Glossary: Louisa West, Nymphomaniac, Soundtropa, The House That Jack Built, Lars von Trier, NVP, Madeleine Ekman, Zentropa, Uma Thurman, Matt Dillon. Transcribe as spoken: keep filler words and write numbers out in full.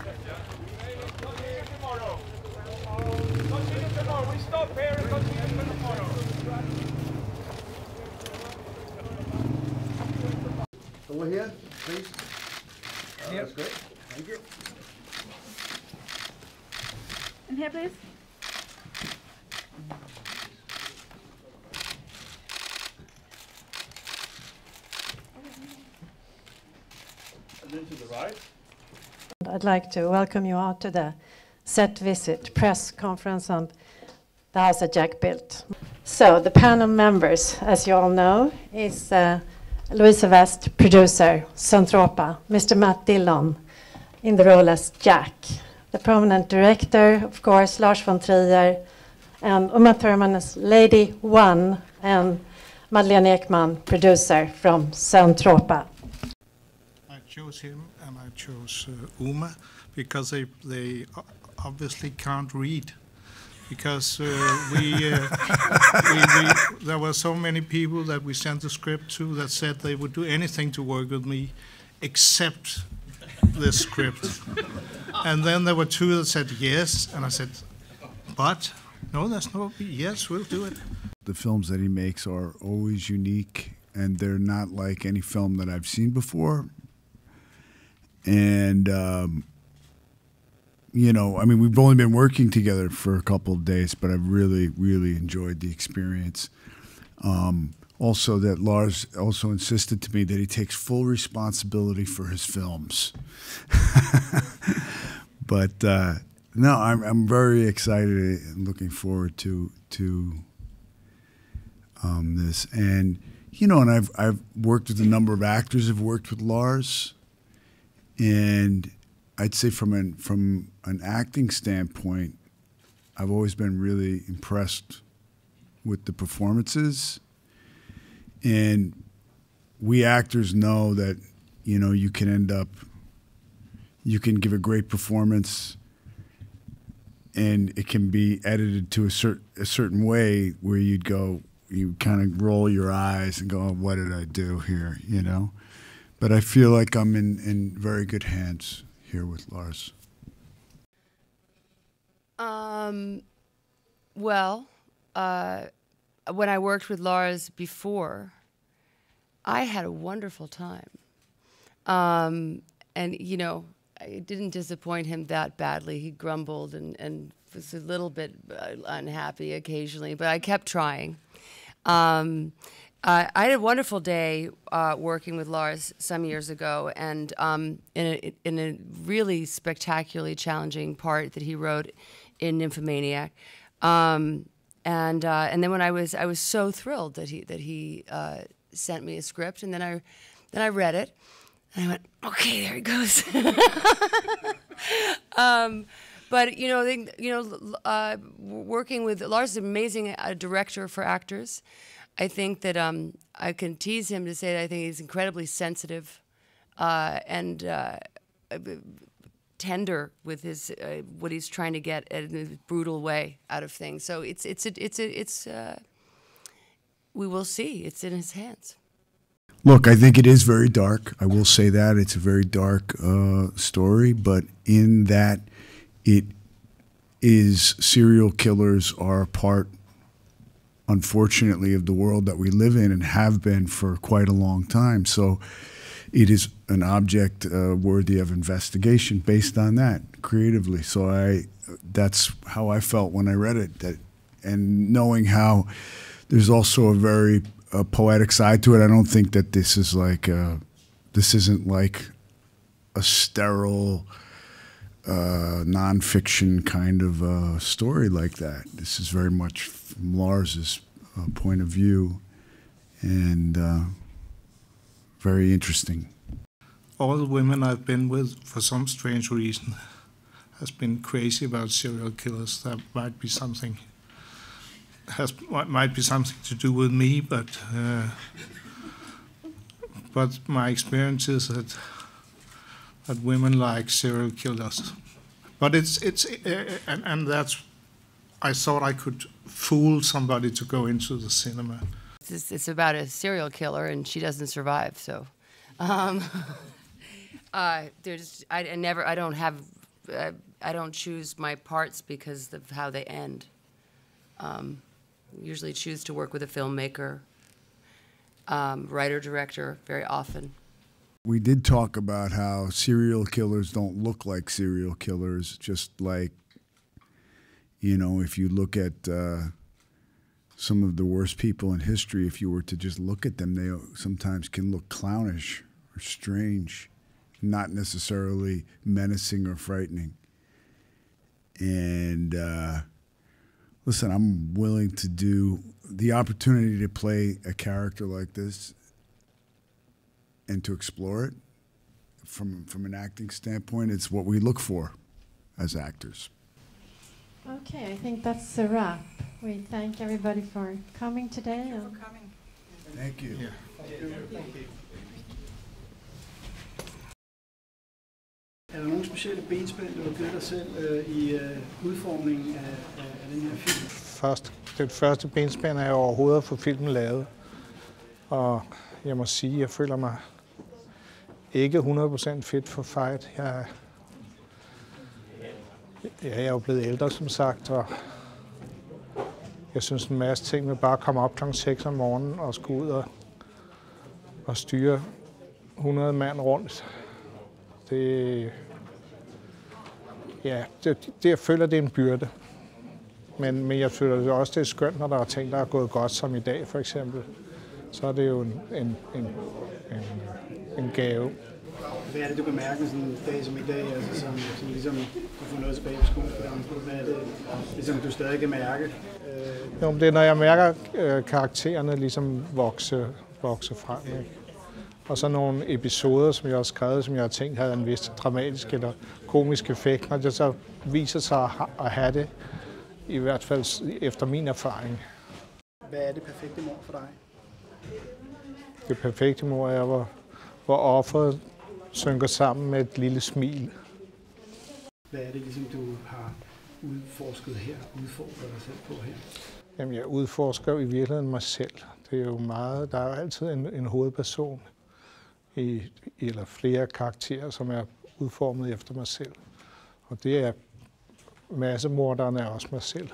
So we're here, please. Oh, yep. That's great. Thank you. In here, please. And then to the right. I'd like to welcome you all to the set visit press conference on The House That Jack Built. So the panel members, as you all know, is uh, Louisa West, producer, Zentropa, Mister Matt Dillon in the role as Jack, the prominent director, of course, Lars von Trier, and Uma Thurman as Lady One, and Madeleine Ekman, producer from Soundtropa. I chose him and I chose uh, Uma because they, they obviously can't read. Because uh, we, uh, we, we, there were so many people that we sent the script to that said they would do anything to work with me except this script. And then there were two that said yes, and I said, but no, that's no, yes, we'll do it. The films that he makes are always unique, and they're not like any film that I've seen before. And um, you know, I mean, we've only been working together for a couple of days, but I've really, really enjoyed the experience. Um, also, that Lars also insisted to me that he takes full responsibility for his films. But uh, no, I'm, I'm very excited and looking forward to to um, this. And you know, and I've I've worked with a number of actors who've worked with Lars, and I'd say from an, from an acting standpoint, I've always been really impressed with the performances. And we actors know that, you know, you can end up, you can give a great performance and it can be edited to a, cer a certain way where you'd go, you kind of roll your eyes and go, oh, what did I do here, you know? But I feel like I'm in, in very good hands here with Lars. Um, well, uh, when I worked with Lars before, I had a wonderful time. Um, and, you know, I didn't disappoint him that badly. He grumbled and, and was a little bit unhappy occasionally, but I kept trying. Um, Uh, I had a wonderful day uh, working with Lars some years ago, and um, in, a, in a really spectacularly challenging part that he wrote in *Nymphomaniac*. Um, and uh, and then when I was I was so thrilled that he that he uh, sent me a script, and then I then I read it, and I went, okay, there it goes. um, But you know, they, you know, uh, working with Lars is an amazing uh, director for actors. I think that um, I can tease him to say that I think he's incredibly sensitive uh, and uh, tender with his uh, what he's trying to get in a brutal way out of things. So it's it's a, it's a, it's uh, we will see. It's in his hands. Look, I think it is very dark. I will say that it's a very dark uh, story, but in that it is serial killers are a part, unfortunately, of the world that we live in and have been for quite a long time. So it is an object uh, worthy of investigation based on that creatively. So I, that's how I felt when I read it. That, and knowing how there's also a very uh, poetic side to it, I don't think that this is like, a, this isn't like a sterile uh, nonfiction kind of uh, story like that. This is very much from Lars's uh, point of view, and uh, very interesting. All the women I've been with, for some strange reason, has been crazy about serial killers. That might be something has might be something to do with me, but uh, but my experience is that that women like serial killers. But it's it's uh, and and that's. I thought I could fool somebody to go into the cinema. It's, it's about a serial killer, and she doesn't survive. So, um, uh, there's I, I never I don't have I, I don't choose my parts because of how they end. Um, usually choose to work with a filmmaker, um, writer, director, very often. We did talk about how serial killers don't look like serial killers, just like, you know, if you look at uh, some of the worst people in history, if you were to just look at them, they sometimes can look clownish or strange, not necessarily menacing or frightening. And uh, listen, I'm willing to do the opportunity to play a character like this and to explore it from, from an acting standpoint. It's what we look for as actors. Okay, I think that's a wrap. We thank everybody for coming today. Thank you for coming. Thank you. Yeah. Thank you. Thank you. Er der nogle specielle benspænd, du har givet dig selv uh, i uh, udformningen af, af den her film? Først, det første benspænd er overhovedet at få filmen lavet. Og jeg må sige, at jeg føler mig ikke hundrede procent fit for fight. Jeg, ja, jeg er jo blevet ældre, som sagt, og jeg synes en masse ting med bare at komme op klokken seks om morgenen og skulle ud og, og styre hundrede mand rundt. Det, ja, det, det, jeg føler, det er en byrde. Men, men jeg føler også, det er skønt, når der er ting, der er gået godt, som i dag for eksempel. Så er det jo en, en, en, en, en gave. Hvad er det, du kan mærke sådan en dag som i dag, altså, som, som ligesom du får noget tilbage på skolen? Hvad er det, ligesom, du stadig kan mærke? Øh... Jo, men det er, når jeg mærker øh, karaktererne ligesom vokse, vokse frem. Ikke? Og så nogle episoder, som jeg har skrevet, som jeg har tænkt havde en vis dramatisk eller komisk effekt, når det så viser sig at have det, i hvert fald efter min erfaring. Hvad er det perfekte mord for dig? Det perfekte mord er, hvor, hvor offeret synker sammen med et lille smil. Hvad er det, ligesom, du har udforsket her, udfordret dig selv på her? Jamen, jeg udforsker i virkeligheden mig selv. Det er jo meget, der er jo altid en, en hovedperson, i, eller flere karakterer, som er udformet efter mig selv. Og det er massemorderen er også mig selv.